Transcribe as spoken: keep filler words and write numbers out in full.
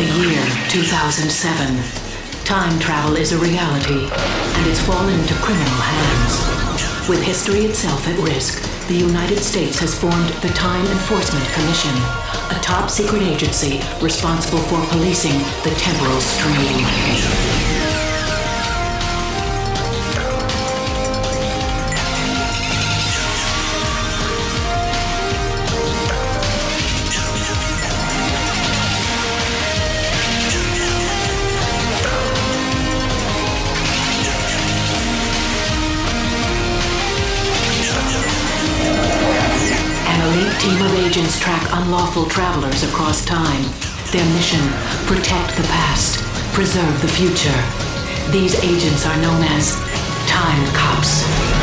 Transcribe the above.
The year two thousand seven. Time travel is a reality, and it's fallen into criminal hands. With history itself at risk, the United States has formed the Time Enforcement Commission, a top-secret agency responsible for policing the temporal stream. Team of agents track unlawful travelers across time. Their mission, protect the past, preserve the future. These agents are known as Time Cops.